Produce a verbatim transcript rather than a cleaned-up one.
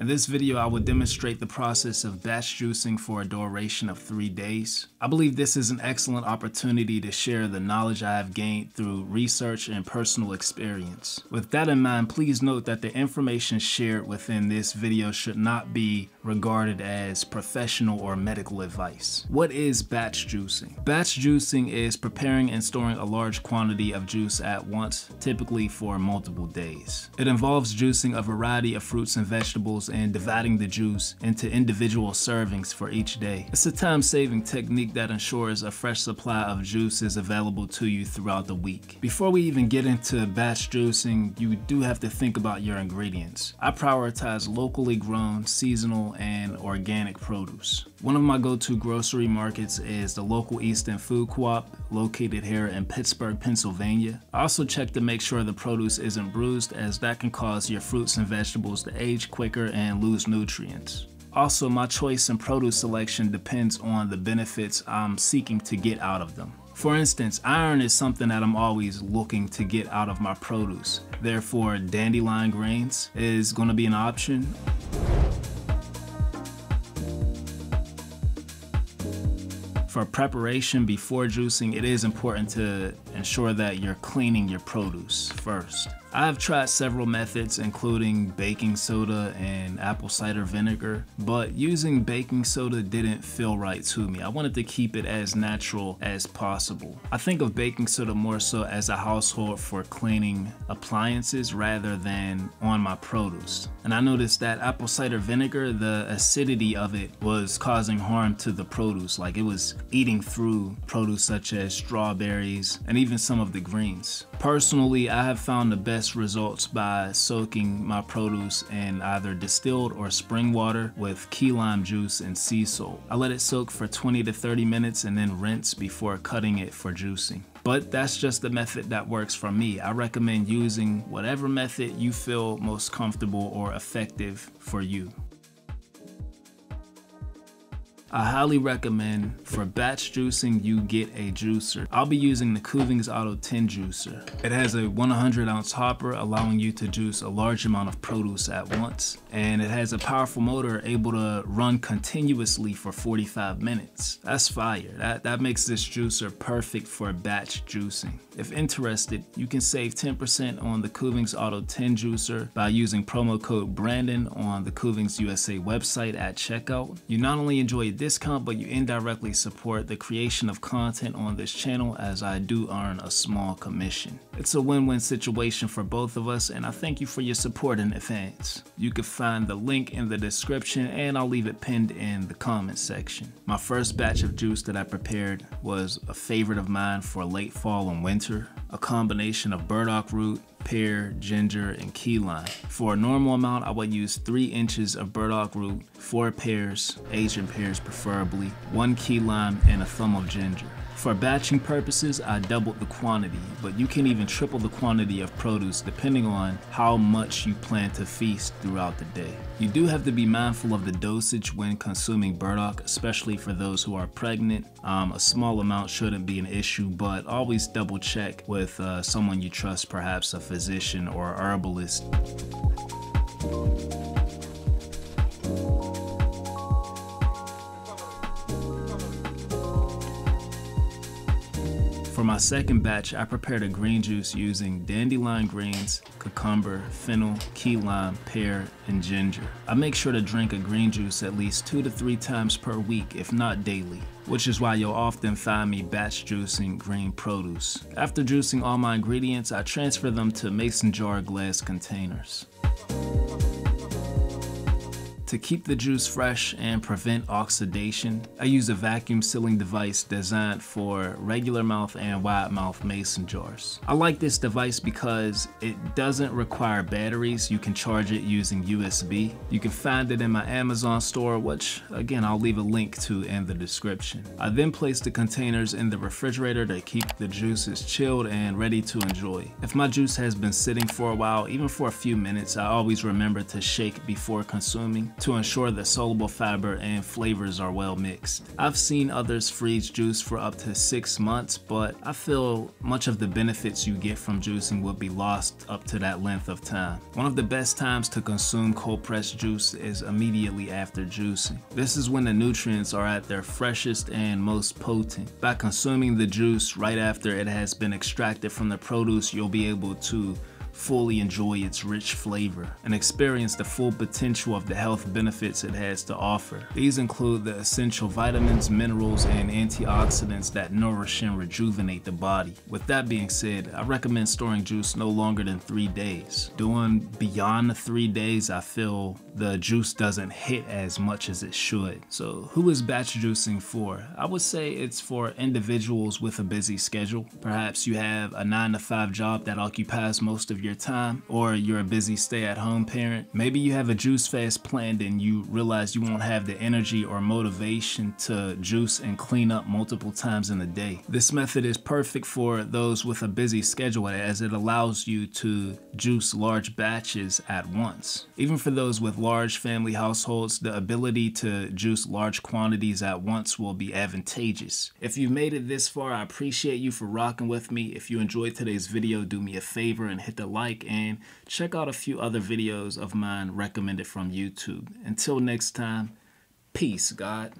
In this video, I will demonstrate the process of batch juicing for a duration of three days. I believe this is an excellent opportunity to share the knowledge I have gained through research and personal experience. With that in mind, please note that the information shared within this video should not be regarded as professional or medical advice. What is batch juicing? Batch juicing is preparing and storing a large quantity of juice at once, typically for multiple days. It involves juicing a variety of fruits and vegetables and dividing the juice into individual servings for each day. It's a time-saving technique that ensures a fresh supply of juice is available to you throughout the week. Before we even get into batch juicing, you do have to think about your ingredients. I prioritize locally grown, seasonal, and organic produce. One of my go-to grocery markets is the local East End Food Co-op located here in Pittsburgh, Pennsylvania. I also check to make sure the produce isn't bruised, as that can cause your fruits and vegetables to age quicker and lose nutrients. Also, my choice in produce selection depends on the benefits I'm seeking to get out of them. For instance, iron is something that I'm always looking to get out of my produce. Therefore, dandelion grains is going to be an option. For preparation before juicing, it is important to ensure that you're cleaning your produce first. I've tried several methods, including baking soda and apple cider vinegar, but using baking soda didn't feel right to me. I wanted to keep it as natural as possible. I think of baking soda more so as a household for cleaning appliances rather than on my produce. And I noticed that apple cider vinegar, the acidity of it was causing harm to the produce. Like, it was eating through produce such as strawberries and even some of the greens. Personally, I have found the best results by soaking my produce in either distilled or spring water with key lime juice and sea salt. I let it soak for twenty to thirty minutes and then rinse before cutting it for juicing. But that's just the method that works for me. I recommend using whatever method you feel most comfortable or effective for you. I highly recommend for batch juicing you get a juicer. I'll be using the Kuvings Auto ten juicer. It has a one hundred ounce hopper, allowing you to juice a large amount of produce at once. And it has a powerful motor able to run continuously for forty-five minutes. That's fire. That, that makes this juicer perfect for batch juicing. If interested, you can save ten percent on the Kuvings Auto ten juicer by using promo code Brandon on the Kuvings U S A website at checkout. You not only enjoy discount, but you indirectly support the creation of content on this channel, as I do earn a small commission. It's a win-win situation for both of us, and I thank you for your support in advance. You can find the link in the description, and I'll leave it pinned in the comment section. My first batch of juice that I prepared was a favorite of mine for late fall and winter, a combination of burdock root, pear, ginger, and key lime. For a normal amount, I would use three inches of burdock root, four pears, Asian pears preferably, one key lime, and a thumb of ginger. For batching purposes, I doubled the quantity, but you can even triple the quantity of produce depending on how much you plan to feast throughout the day. You do have to be mindful of the dosage when consuming burdock, especially for those who are pregnant. Um, a small amount shouldn't be an issue, but always double check with uh, someone you trust, perhaps a physician or a herbalist. For my second batch, I prepared a green juice using dandelion greens, cucumber, fennel, key lime, pear, and ginger. I make sure to drink a green juice at least two to three times per week, if not daily, which is why you'll often find me batch juicing green produce. After juicing all my ingredients, I transfer them to mason jar glass containers. To keep the juice fresh and prevent oxidation, I use a vacuum sealing device designed for regular mouth and wide mouth mason jars. I like this device because it doesn't require batteries. You can charge it using U S B. You can find it in my Amazon store, which again, I'll leave a link to in the description. I then place the containers in the refrigerator to keep the juices chilled and ready to enjoy. If my juice has been sitting for a while, even for a few minutes, I always remember to shake before consuming. to ensure that soluble fiber and flavors are well mixed. I've seen others freeze juice for up to six months, but I feel much of the benefits you get from juicing would be lost up to that length of time. One of the best times to consume cold pressed juice is immediately after juicing. This is when the nutrients are at their freshest and most potent. By consuming the juice right after it has been extracted from the produce, you'll be able to fully enjoy its rich flavor and experience the full potential of the health benefits it has to offer. These include the essential vitamins, minerals, and antioxidants that nourish and rejuvenate the body. With that being said, I recommend storing juice no longer than three days. Doing beyond the three days, I feel the juice doesn't hit as much as it should. So who is batch juicing for? I would say it's for individuals with a busy schedule. Perhaps you have a nine to five job that occupies most of your time, or you're a busy stay-at-home parent. Maybe you have a juice fast planned and you realize you won't have the energy or motivation to juice and clean up multiple times in a day. This method is perfect for those with a busy schedule, as it allows you to juice large batches at once. Even for those with large family households, the ability to juice large quantities at once will be advantageous. If you've made it this far, I appreciate you for rocking with me. If you enjoyed today's video, do me a favor and hit the like and check out a few other videos of mine recommended from YouTube. Until next time, peace, God.